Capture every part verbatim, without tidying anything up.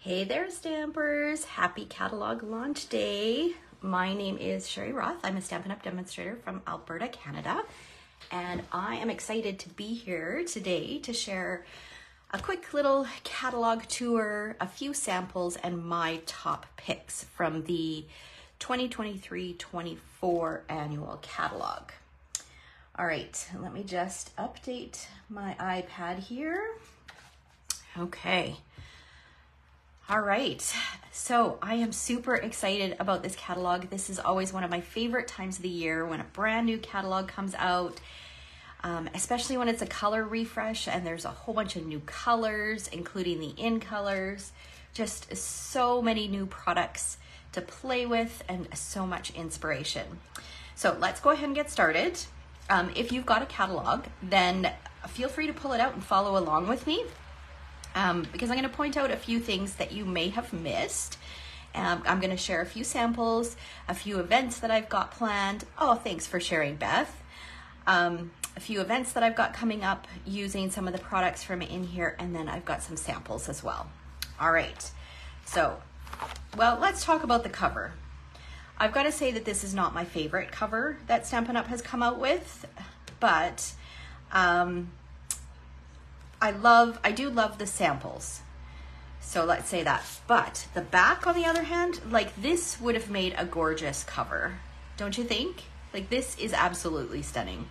Hey there, stampers! Happy catalog launch day. My name is Sherry Roth. I'm a Stampin' Up! Demonstrator from Alberta, Canada, and I am excited to be here today to share a quick little catalog tour, a few samples, and my top picks from the twenty twenty-three twenty-four annual catalog. All right, let me just update my iPad here. Okay. All right, so I am super excited about this catalog. This is always one of my favorite times of the year when a brand new catalog comes out, um, especially when it's a color refresh and there's a whole bunch of new colors, including the in colors, just so many new products to play with and so much inspiration. So let's go ahead and get started. Um, if you've got a catalog, then feel free to pull it out and follow along with me. Um, because I'm going to point out a few things that you may have missed. Um, I'm going to share a few samples, a few events that I've got planned. Oh, thanks for sharing, Beth. Um, a few events that I've got coming up using some of the products from in here, and then I've got some samples as well. All right. So, well, let's talk about the cover. I've got to say that this is not my favorite cover that Stampin' Up! Has come out with, but... Um, I love, I do love the samples. So let's say that. But the back, on the other hand, like this would have made a gorgeous cover. Don't you think? Like this is absolutely stunning.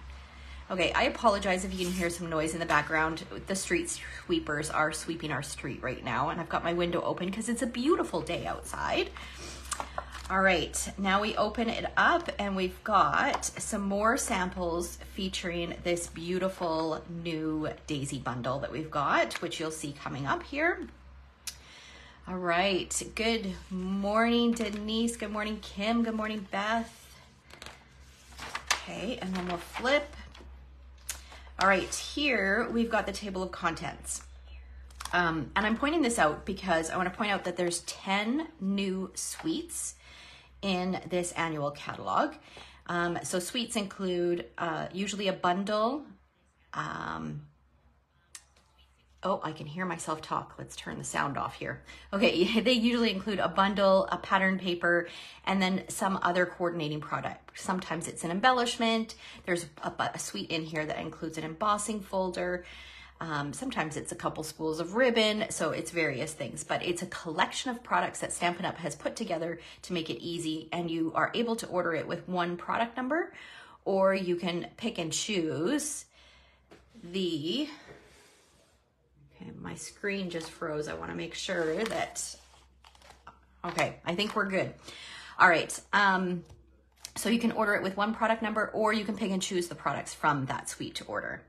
Okay, I apologize if you can hear some noise in the background. The street sweepers are sweeping our street right now, and I've got my window open because it's a beautiful day outside. All right, now we open it up and we've got some more samples featuring this beautiful new daisy bundle that we've got, which you'll see coming up here. All right, good morning, Denise. Good morning, Kim. Good morning, Beth. Okay, and then we'll flip. All right, here we've got the table of contents. Um, and I'm pointing this out because I want to point out that there's ten new suites in this annual catalog. Um, so suites include uh, usually a bundle. Um, oh, I can hear myself talk. Let's turn the sound off here. Okay, they usually include a bundle, a pattern paper, and then some other coordinating product. Sometimes it's an embellishment. There's a, a suite in here that includes an embossing folder. Um, sometimes it's a couple spools of ribbon, so it's various things, but it's a collection of products that Stampin' Up! Has put together to make it easy, and you are able to order it with one product number, or you can pick and choose the... Okay, my screen just froze. I want to make sure that... Okay, I think we're good. All right, um, so you can order it with one product number, or you can pick and choose the products from that suite to order.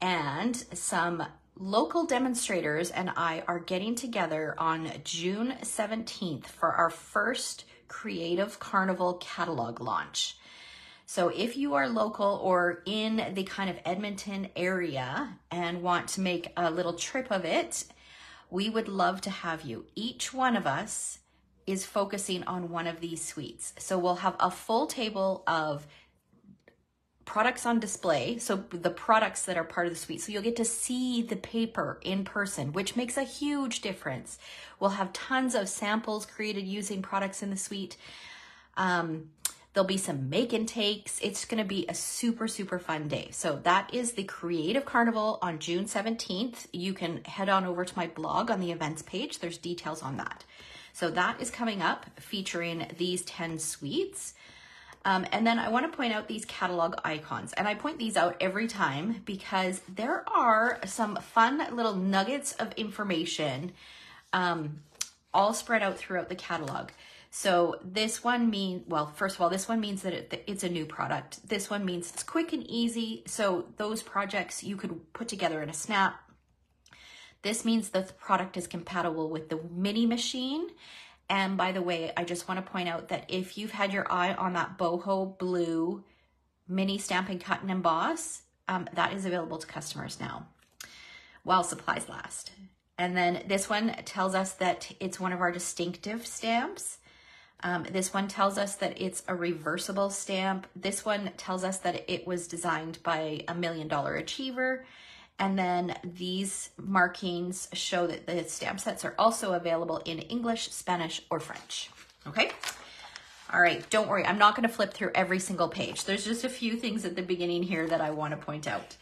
And some local demonstrators and I are getting together on June seventeenth for our first Creative Carnival catalog launch. So if you are local or in the kind of Edmonton area and want to make a little trip of it, we would love to have you. Each one of us is focusing on one of these suites. So we'll have a full table of products on display, so the products that are part of the suite. So you'll get to see the paper in person, which makes a huge difference. We'll have tons of samples created using products in the suite. Um, there'll be some make and takes. It's going to be a super, super fun day. So that is the Creative Carnival on June seventeenth. You can head on over to my blog on the events page. There's details on that. So that is coming up, featuring these ten suites. Um, and then I want to point out these catalog icons, and I point these out every time because there are some fun little nuggets of information um, all spread out throughout the catalog. So this one means, well, first of all, this one means that it, it's a new product. This one means it's quick and easy. So those projects you could put together in a snap. This means that the product is compatible with the mini machine. And by the way, I just want to point out that if you've had your eye on that Boho Blue Mini Stamping Cut and Emboss, um, that is available to customers now while supplies last. And then this one tells us that it's one of our distinctive stamps. Um, this one tells us that it's a reversible stamp. This one tells us that it was designed by a million dollar achiever. And then these markings show that the stamp sets are also available in English, Spanish, or French. Okay? All right, don't worry, I'm not gonna flip through every single page. There's just a few things at the beginning here that I wanna point out.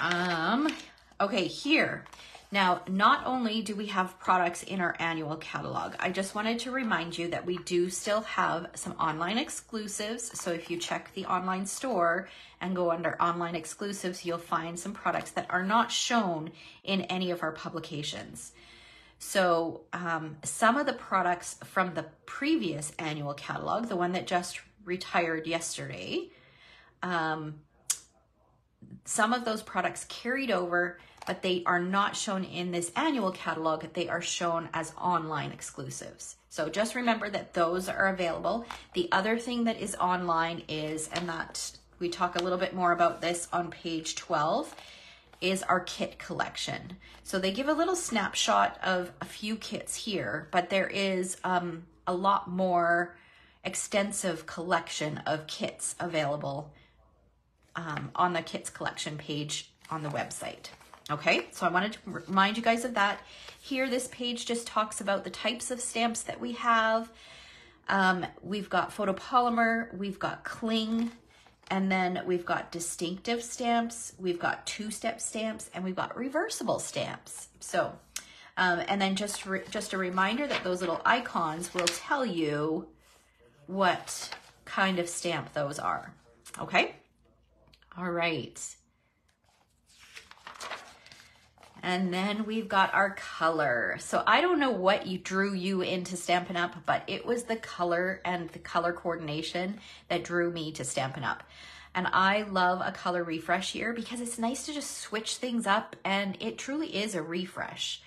Um, okay, here. Now, not only do we have products in our annual catalog, I just wanted to remind you that we do still have some online exclusives. So if you check the online store and go under online exclusives, you'll find some products that are not shown in any of our publications. So um, some of the products from the previous annual catalog, the one that just retired yesterday, um, some of those products carried over, but they are not shown in this annual catalog. They are shown as online exclusives. So just remember that those are available. The other thing that is online is, and that we talk a little bit more about this on page twelve, is our kit collection. So they give a little snapshot of a few kits here, but there is um, a lot more extensive collection of kits available um, on the kits collection page on the website. Okay, so I wanted to remind you guys of that. Here, this page just talks about the types of stamps that we have. Um, we've got photopolymer, we've got cling, and then we've got distinctive stamps, we've got two-step stamps, and we've got reversible stamps. So, um, and then just, re just a reminder that those little icons will tell you what kind of stamp those are, okay? All right. And then we've got our color. So I don't know what you drew you into Stampin' Up!, but it was the color and the color coordination that drew me to Stampin' Up! And I love a color refresh here because it's nice to just switch things up, and it truly is a refresh.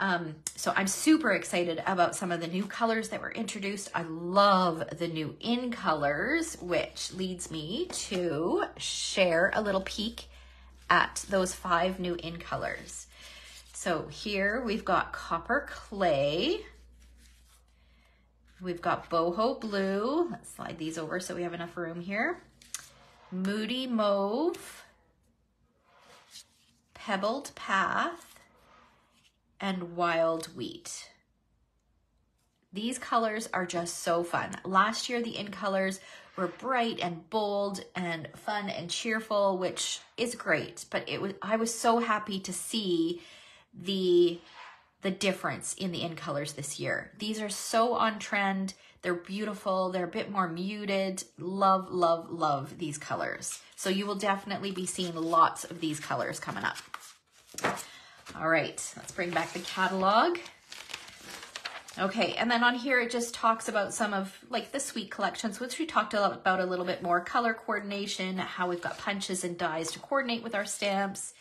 Um, so I'm super excited about some of the new colors that were introduced. I love the new in colors, which leads me to share a little peek at those five new in colors. So here we've got Copper Clay. We've got Boho Blue. Let's slide these over so we have enough room here. Moody Mauve, Pebbled Path, and Wild Wheat. These colors are just so fun. Last year, the in colors were bright and bold and fun and cheerful, which is great, but it was I was so happy to see the the difference in the in colors this year. These are so on trend. They're beautiful. They're a bit more muted. Love, love, love these colors. So you will definitely be seeing lots of these colors coming up. All right, let's bring back the catalog. Okay, and then on here, it just talks about some of like the sweet collections, which we talked about a little bit more, color coordination, how we've got punches and dies to coordinate with our stamps,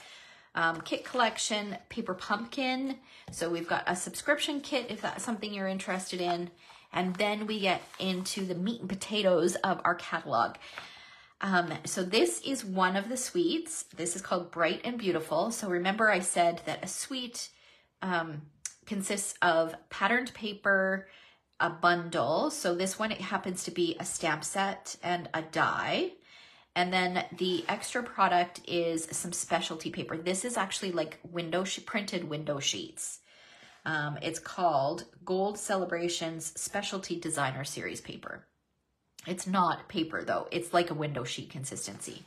um, kit collection, paper pumpkin. So we've got a subscription kit if that's something you're interested in. And then we get into the meat and potatoes of our catalog. Um, so this is one of the sweets. This is called Bright and Beautiful. So remember I said that a sweet, um, consists of patterned paper, a bundle. So this one, it happens to be a stamp set and a die. And then the extra product is some specialty paper. This is actually like window printed window sheets. Um, it's called Gold Celebrations Specialty Designer Series Paper. It's not paper though. It's like a window sheet consistency.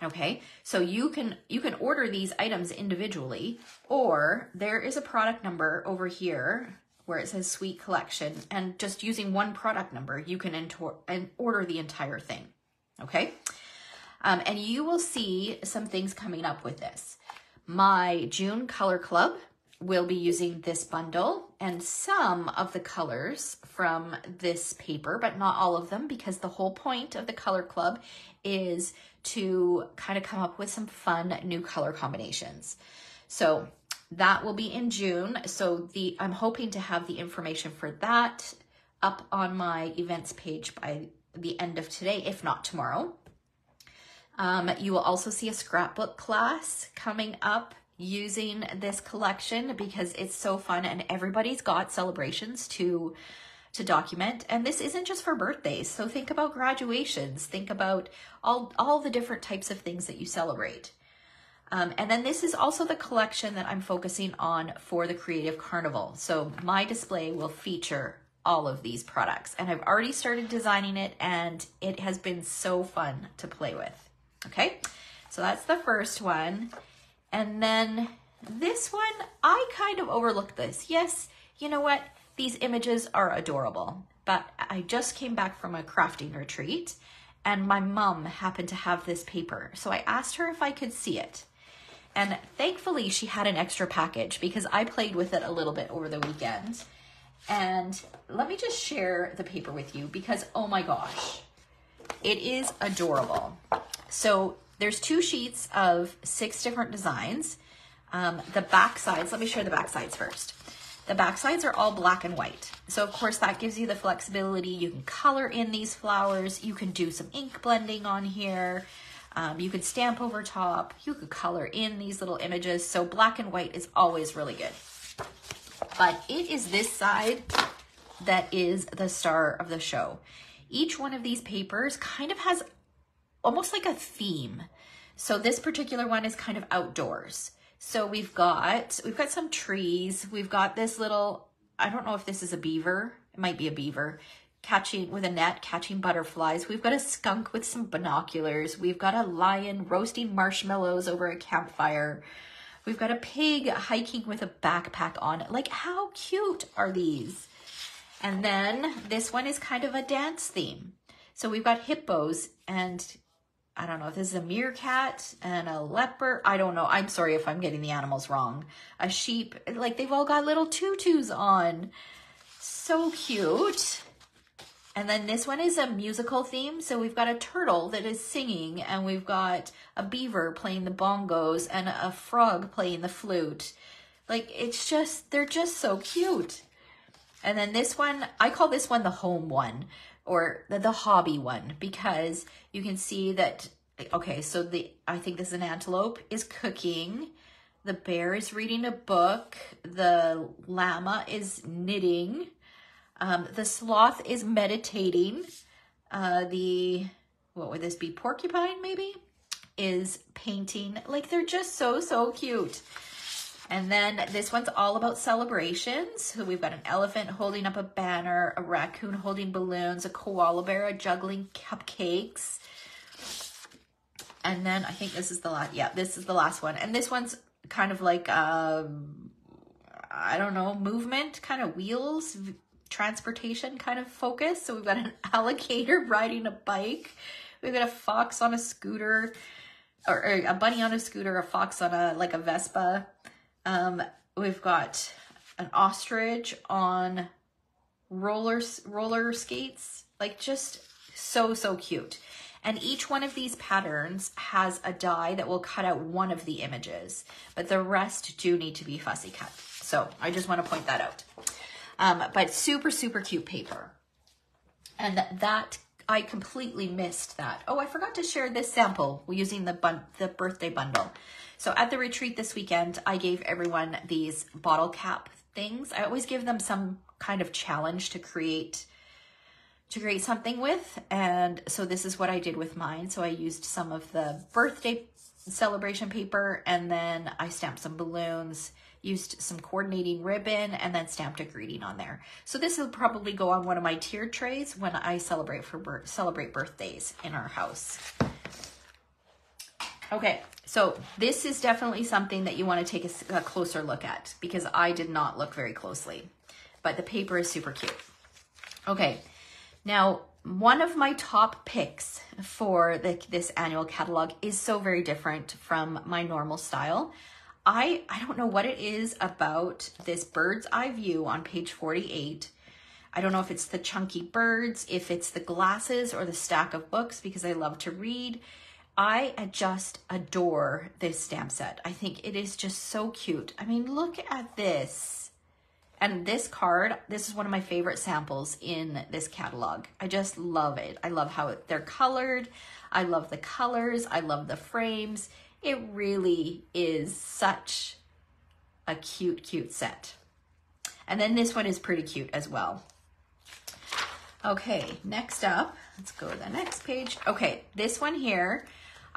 Okay, so you can you can order these items individually, or there is a product number over here where it says Sweet Collection, and just using one product number, you can entor and order the entire thing, okay? Um, and you will see some things coming up with this. My June Color Club will be using this bundle and some of the colors from this paper, but not all of them, because the whole point of the Color Club is to kind of come up with some fun new color combinations. So that will be in June. So the I'm hoping to have the information for that up on my events page by the end of today, if not tomorrow. Um, you will also see a scrapbook class coming up using this collection because it's so fun and everybody's got celebrations to to document. And this isn't just for birthdays. So think about graduations, think about all, all the different types of things that you celebrate. Um, and then this is also the collection that I'm focusing on for the Creative Carnival. So my display will feature all of these products, and I've already started designing it, and it has been so fun to play with. Okay, so that's the first one. And then this one, I kind of overlooked this. Yes, you know what? These images are adorable, but I just came back from a crafting retreat and my mom happened to have this paper. So I asked her if I could see it. And thankfully she had an extra package because I played with it a little bit over the weekend. And let me just share the paper with you because, oh my gosh, it is adorable. So there's two sheets of six different designs. Um, the back sides, let me share the back sides first. The back sides are all black and white. So of course that gives you the flexibility. You can color in these flowers. You can do some ink blending on here. Um, you could stamp over top. You could color in these little images. So black and white is always really good. But it is this side that is the star of the show. Each one of these papers kind of has almost like a theme. So this particular one is kind of outdoors. So we've got, we've got some trees. We've got this little, I don't know if this is a beaver. It might be a beaver catching with a net, catching butterflies. We've got a skunk with some binoculars. We've got a lion roasting marshmallows over a campfire. We've got a pig hiking with a backpack on. Like, how cute are these? And then this one is kind of a dance theme. So we've got hippos and I don't know if this is a meerkat and a leopard. I don't know. I'm sorry if I'm getting the animals wrong. A sheep. Like, they've all got little tutus on. So cute. And then this one is a musical theme. So we've got a turtle that is singing, and we've got a beaver playing the bongos and a frog playing the flute. Like, it's just, they're just so cute. And then this one, I call this one the home one, or the, the hobby one, because you can see that, okay, so the, I think this is an antelope, is cooking, the bear is reading a book, the llama is knitting, um, the sloth is meditating, uh, the, what would this be, porcupine maybe, is painting. Like, they're just so, so cute. And then this one's all about celebrations. So we've got an elephant holding up a banner, a raccoon holding balloons, a koala bear juggling cupcakes. And then I think this is the last, yeah, this is the last one. And this one's kind of like, um, I don't know, movement, kind of wheels, transportation kind of focus. So we've got an alligator riding a bike. We've got a fox on a scooter, or, or a bunny on a scooter, a fox on a, like a Vespa. Um, we've got an ostrich on roller, roller skates, like just so, so cute. And each one of these patterns has a die that will cut out one of the images, but the rest do need to be fussy cut. So I just want to point that out. Um, but super, super cute paper. And that, I completely missed that. Oh, I forgot to share this sample using the, bun the birthday bundle. So at the retreat this weekend, I gave everyone these bottle cap things. I always give them some kind of challenge to create, to create something with. And so this is what I did with mine. So I used some of the birthday celebration paper, and then I stamped some balloons, used some coordinating ribbon, and then stamped a greeting on there. So this will probably go on one of my tiered trays when I celebrate for bir- celebrate birthdays in our house. Okay, so this is definitely something that you want to take a, a closer look at, because I did not look very closely, but the paper is super cute. Okay, now one of my top picks for the, this annual catalog is so very different from my normal style. I, I don't know what it is about this bird's eye view on page forty-eight. I don't know if it's the chunky birds, if it's the glasses, or the stack of books, because I love to read. I just adore this stamp set. I think it is just so cute. I mean, look at this. And this card, this is one of my favorite samples in this catalog. I just love it. I love how they're colored. I love the colors. I love the frames. It really is such a cute, cute set. And then this one is pretty cute as well. Okay, next up, let's go to the next page. Okay, this one here,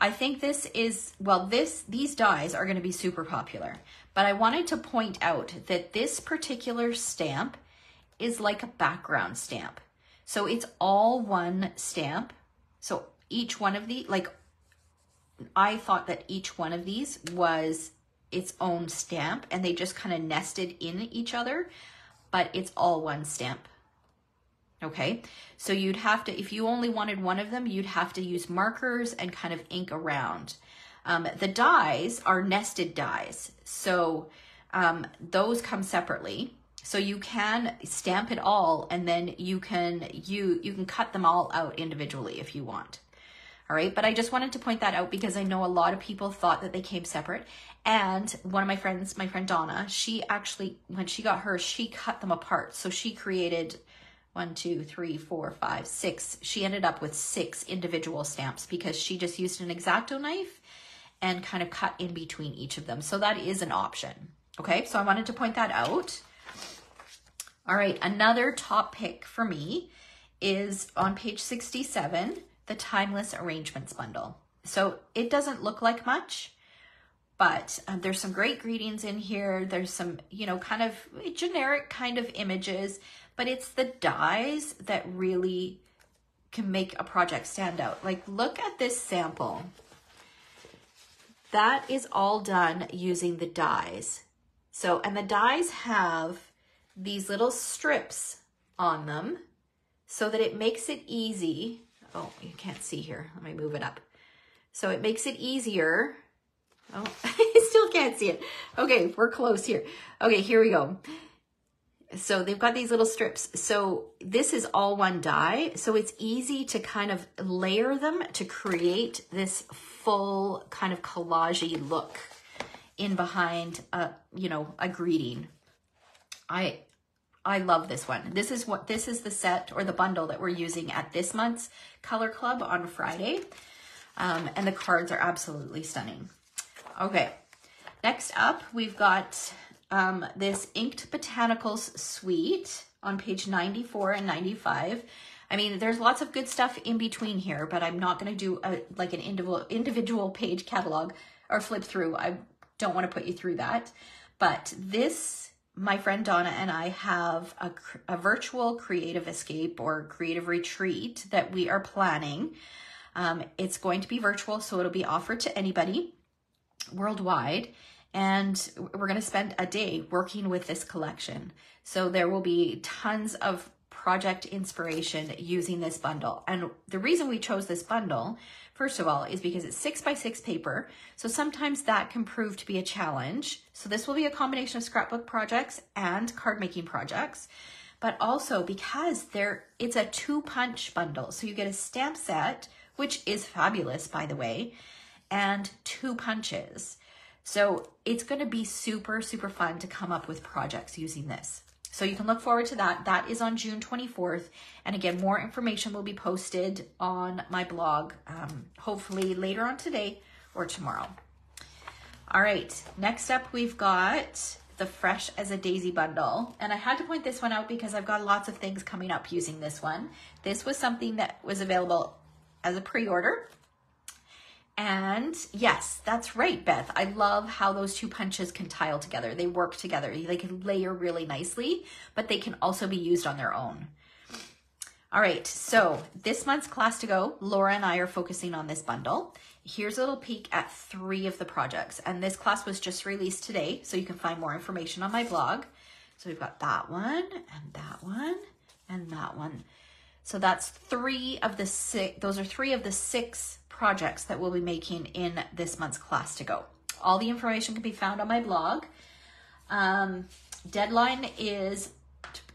I think this is, well, this these dies are going to be super popular, but I wanted to point out that this particular stamp is like a background stamp. So it's all one stamp. So each one of the, like, I thought that each one of these was its own stamp and they just kind of nested in each other, but it's all one stamp. Okay, so you'd have to, if you only wanted one of them, you'd have to use markers and kind of ink around. Um, the dies are nested dies, so um, those come separately. So you can stamp it all, and then you can you you can cut them all out individually if you want. All right, but I just wanted to point that out because I know a lot of people thought that they came separate. And one of my friends, my friend Donna, she actually, when she got hers, she cut them apart. So she created one, two, three, four, five, six. She ended up with six individual stamps because she just used an X-Acto knife and kind of cut in between each of them. So that is an option. Okay, so I wanted to point that out. All right, another top pick for me is on page sixty-seven, the Timeless Arrangements Bundle. So it doesn't look like much, but um, there's some great greetings in here. There's some, you know, kind of generic kind of images, but it's the dies that really can make a project stand out. Like, look at this sample. That is all done using the dies. So, and the dies have these little strips on them so that it makes it easy. Oh, you can't see here. Let me move it up. So it makes it easier. Oh, I still can't see it. Okay, we're close here. Okay, here we go. So they've got these little strips. So this is all one die. So it's easy to kind of layer them to create this full kind of collagey look in behind a, you know, a greeting. I, I love this one. This is what, this is the set or the bundle that we're using at this month's Color Club on Friday. Um, and the cards are absolutely stunning. Okay. Next up, we've got Um, this Inked Botanicals Suite on page ninety-four and ninety-five. I mean, there's lots of good stuff in between here, but I'm not going to do a, like an individual individual page catalog or flip through. I don't want to put you through that. But this, my friend Donna and I have a, a virtual creative escape or creative retreat that we are planning. Um, it's going to be virtual, so it'll be offered to anybody worldwide. And we're going to spend a day working with this collection. So there will be tons of project inspiration using this bundle. And the reason we chose this bundle, first of all, is because it's six by six paper. So sometimes that can prove to be a challenge. So this will be a combination of scrapbook projects and card making projects, but also because there it's a two punch bundle. So you get a stamp set, which is fabulous, by the way, and two punches. So it's going to be super, super fun to come up with projects using this. So you can look forward to that. That is on June twenty-fourth. And again, more information will be posted on my blog, um, hopefully later on today or tomorrow. All right, next up, we've got the Fresh as a Daisy bundle. And I had to point this one out because I've got lots of things coming up using this one. This was something that was available as a pre-order. And yes, that's right, Beth. I love how those two punches can tile together. They work together. They can layer really nicely, but they can also be used on their own. All right, so this month's class to go, Laura and I are focusing on this bundle. Here's a little peek at three of the projects. And this class was just released today, so you can find more information on my blog. So we've got that one and that one and that one. So that's three of the six, those are three of the six projects that we'll be making in this month's class to go. All the information can be found on my blog. Um, deadline is,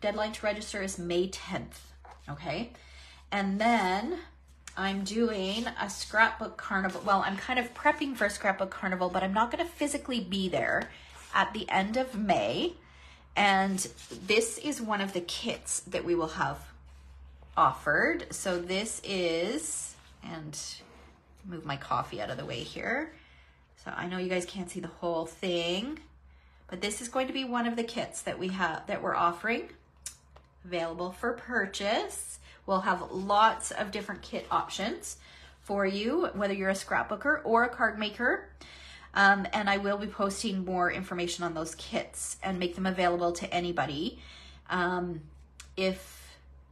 deadline to register is May tenth, okay? And then I'm doing a scrapbook carnival. Well, I'm kind of prepping for a scrapbook carnival, but I'm not gonna physically be there at the end of May. And this is one of the kits that we will have offered. So this is, and move my coffee out of the way here. So I know you guys can't see the whole thing, but this is going to be one of the kits that we have, that we're offering, available for purchase. We'll have lots of different kit options for you, whether you're a scrapbooker or a card maker. Um, and I will be posting more information on those kits and make them available to anybody um, if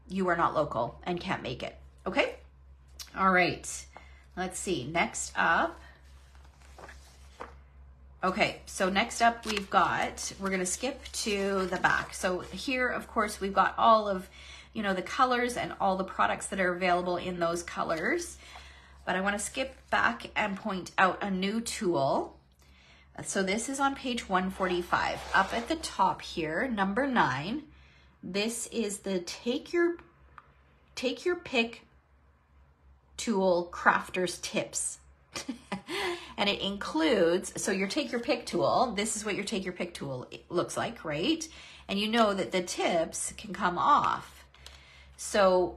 you are not local and can't make it. Okay? All right. Let's see. Next up. Okay, so next up we've got, we're gonna skip to the back. So here, of course, we've got all of, you know, the colors and all the products that are available in those colors. But I wanna skip back and point out a new tool. So this is on page one forty-five. Up at the top here, number nine, this is the Take Your, Take Your Pick Tool Crafter's Tips. And it includes, so your Take Your Pick tool, this is what your Take Your Pick tool looks like, right? And you know that the tips can come off. So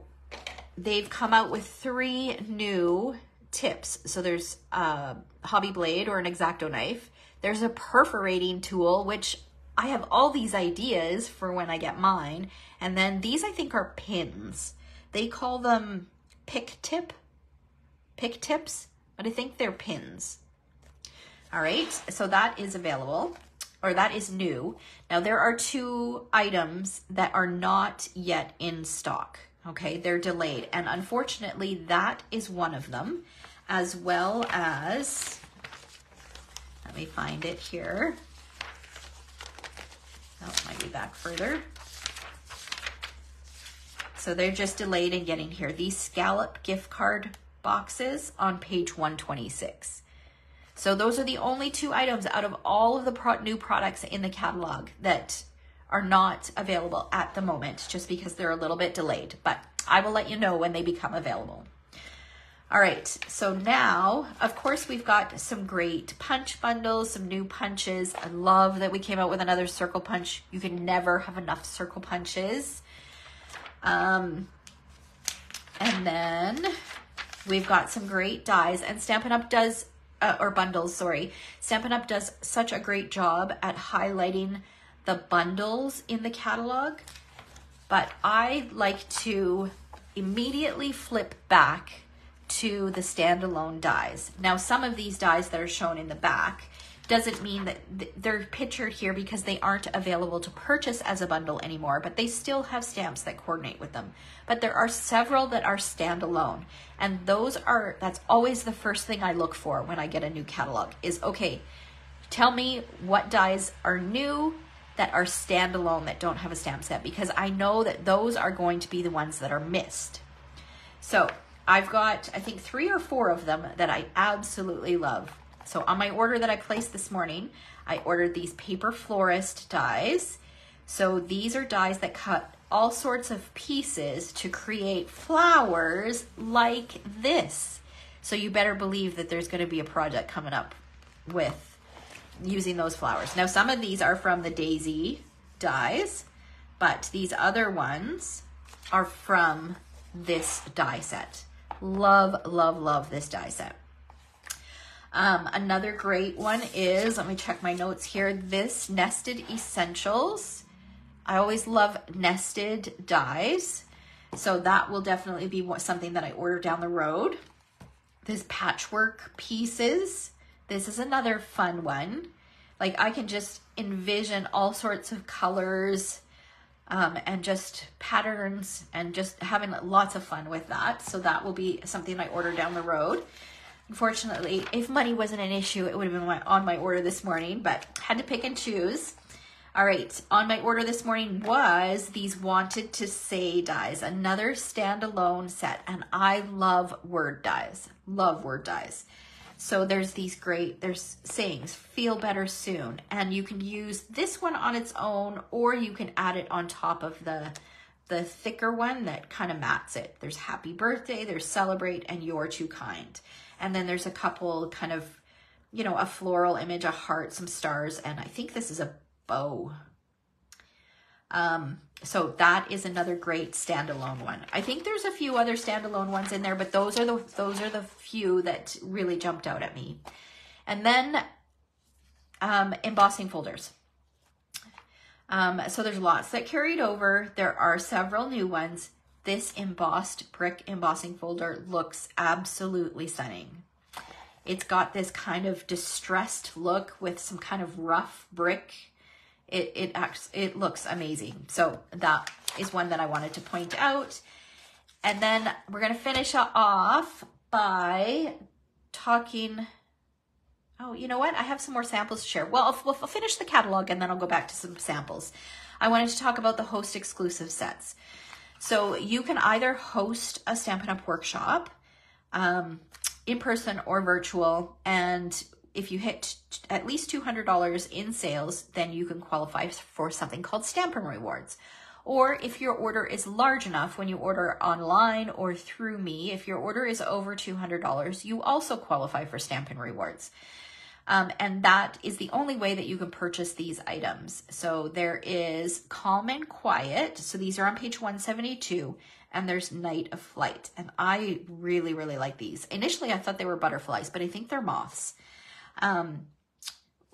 they've come out with three new tips. So there's a hobby blade or an X-Acto knife. There's a perforating tool, which I have all these ideas for when I get mine. And then these I think are pins. They call them pick tip, pick tips. But I think they're pins. All right, so that is available, or that is new. Now there are two items that are not yet in stock, okay? They're delayed, and unfortunately that is one of them, as well as, let me find it here. Oh, might be back further. So they're just delayed in getting here. These scallop gift card boxes on page one twenty-six. So those are the only two items out of all of the pro new products in the catalog that are not available at the moment, just because they're a little bit delayed, but I will let you know when they become available. All right, so now, of course, we've got some great punch bundles, some new punches. I love that we came out with another circle punch. You can never have enough circle punches. Um, and then we've got some great dies, and Stampin' Up! does, uh, or bundles, sorry. Stampin' Up! does such a great job at highlighting the bundles in the catalog, but I like to immediately flip back to the standalone dies. Now, some of these dies that are shown in the back doesn't mean that they're pictured here because they aren't available to purchase as a bundle anymore, but they still have stamps that coordinate with them. But there are several that are standalone, and those are, that's always the first thing I look for when I get a new catalog is, okay, tell me what dies are new that are standalone that don't have a stamp set, because I know that those are going to be the ones that are missed. So I've got, I think, three or four of them that I absolutely love. So on my order that I placed this morning, I ordered these Paper Florist dies. So these are dies that cut all sorts of pieces to create flowers like this. So you better believe that there's going to be a project coming up with using those flowers. Now, some of these are from the Daisy dies, but these other ones are from this die set. Love, love, love this die set. Um, another great one is, let me check my notes here, this Nested Essentials. I always love nested dies, so that will definitely be something that I order down the road. This Patchwork Pieces, this is another fun one. Like, I can just envision all sorts of colors um, and just patterns and just having lots of fun with that, so that will be something I order down the road. Unfortunately, if money wasn't an issue, it would have been on my order this morning, but had to pick and choose. All right, on my order this morning was these Wanted to Say dies, another standalone set, and I love word dies, love word dies. So there's these great, there's sayings, feel better soon, and you can use this one on its own, or you can add it on top of the, the thicker one that kind of mats it. There's happy birthday, there's celebrate, and you're too kind. And then there's a couple kind of, you know, a floral image, a heart, some stars, and I think this is a bow. Um, so that is another great standalone one. I think there's a few other standalone ones in there, but those are the those are the few that really jumped out at me. And then um, embossing folders. Um, so there's lots that carried over. There are several new ones. this embossed brick embossing folder looks absolutely stunning. It's got this kind of distressed look with some kind of rough brick. It, it acts, it looks amazing. So that is one that I wanted to point out. And then we're gonna finish off by talking, oh, you know what? I have some more samples to share. Well, I'll, we'll, I'll finish the catalog and then I'll go back to some samples. I wanted to talk about the host exclusive sets. So you can either host a Stampin' Up! Workshop, um, in person or virtual, and if you hit at least two hundred dollars in sales, then you can qualify for something called Stampin' Rewards. Or if your order is large enough, when you order online or through me, if your order is over two hundred dollars, you also qualify for Stampin' Rewards. Um, and that is the only way that you can purchase these items. So there is Calm and Quiet. So these are on page one seventy-two. And there's Night of Flight. And I really, really like these. Initially, I thought they were butterflies, but I think they're moths. Um,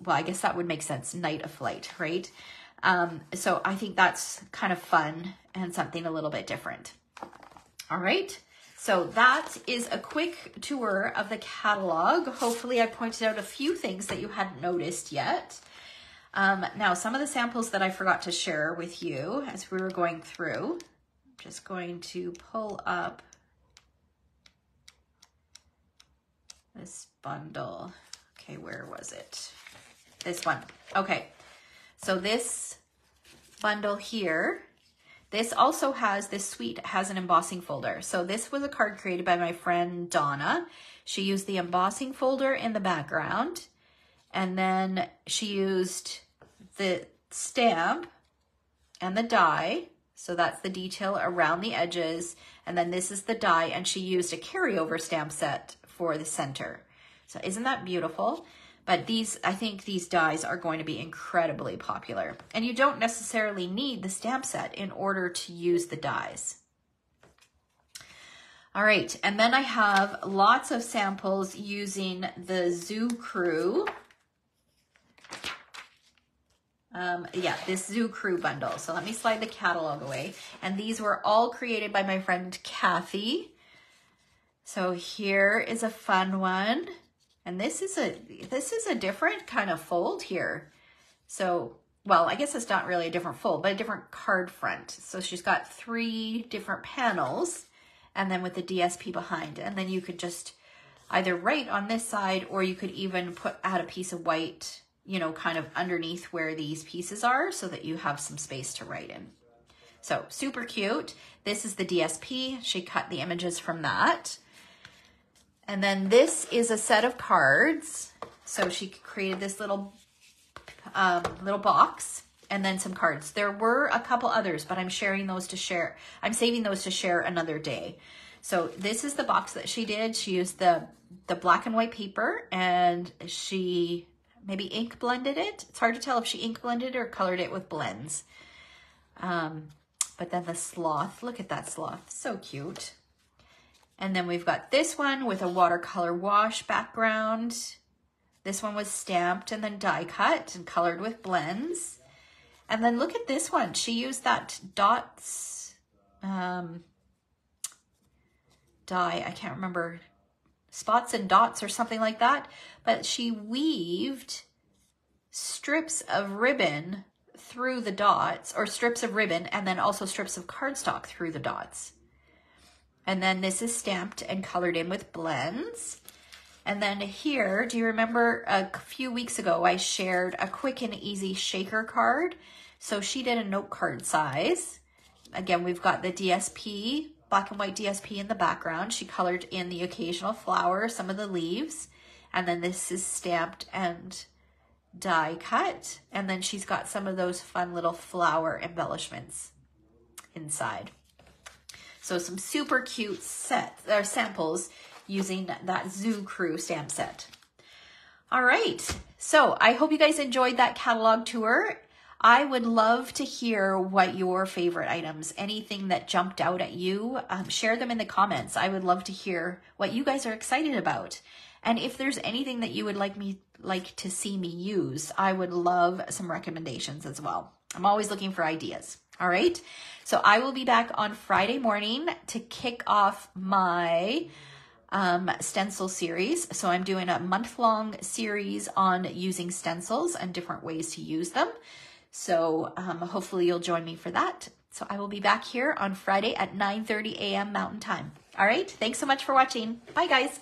well, I guess that would make sense. Night of Flight, right? Um, so I think that's kind of fun and something a little bit different. All right. So that is a quick tour of the catalog. Hopefully, I pointed out a few things that you hadn't noticed yet. Um, now, some of the samples that I forgot to share with you as we were going through. Just going to pull up this bundle. Okay, where was it? This one. Okay, so this bundle here, this also has, this suite has an embossing folder. So this was a card created by my friend Donna. She used the embossing folder in the background, and then she used the stamp and the die. So that's the detail around the edges. And then this is the die, and she used a carryover stamp set for the center. So isn't that beautiful? But these, I think these dies are going to be incredibly popular. And you don't necessarily need the stamp set in order to use the dies. All right, and then I have lots of samples using the Zoo Crew. Um, yeah, this Zoo Crew bundle. So let me slide the catalog away. And these were all created by my friend Kathy. So here is a fun one. And this is a, this is a different kind of fold here. So, well, I guess it's not really a different fold, but a different card front. So she's got three different panels and then with the D S P behind. And then you could just either write on this side, or you could even put add a piece of white, you know, kind of underneath where these pieces are so that you have some space to write in. So super cute. This is the D S P. She cut the images from that. And then this is a set of cards. So she created this little, um, little box and then some cards. There were a couple others, but I'm sharing those to share. I'm saving those to share another day. So this is the box that she did. She used the, the black and white paper, and she maybe ink blended it. It's hard to tell if she ink blended or colored it with blends. Um, but then the sloth, look at that sloth, so cute. And then we've got this one with a watercolor wash background. This one was stamped and then die cut and colored with blends. And then look at this one. She used that dots um, die, I can't remember, spots and dots or something like that, but she weaved strips of ribbon through the dots, or strips of ribbon and then also strips of cardstock through the dots. And then this is stamped and colored in with blends. And then here, do you remember a few weeks ago I shared a quick and easy shaker card? So she did a note card size. Again, we've got the D S P, black and white D S P in the background. She colored in the occasional flower, some of the leaves, and then this is stamped and die cut. And then she's got some of those fun little flower embellishments inside. So some super cute sets or samples using that Zoo Crew stamp set. All right, so I hope you guys enjoyed that catalog tour. I would love to hear what your favorite items, anything that jumped out at you, um, share them in the comments. I would love to hear what you guys are excited about. And if there's anything that you would like me like to see me use, I would love some recommendations as well. I'm always looking for ideas. All right, so I will be back on Friday morning to kick off my um, stencil series. So I'm doing a month-long series on using stencils and different ways to use them. So um, hopefully you'll join me for that. So I will be back here on Friday at nine thirty a m Mountain Time. All right, thanks so much for watching. Bye, guys.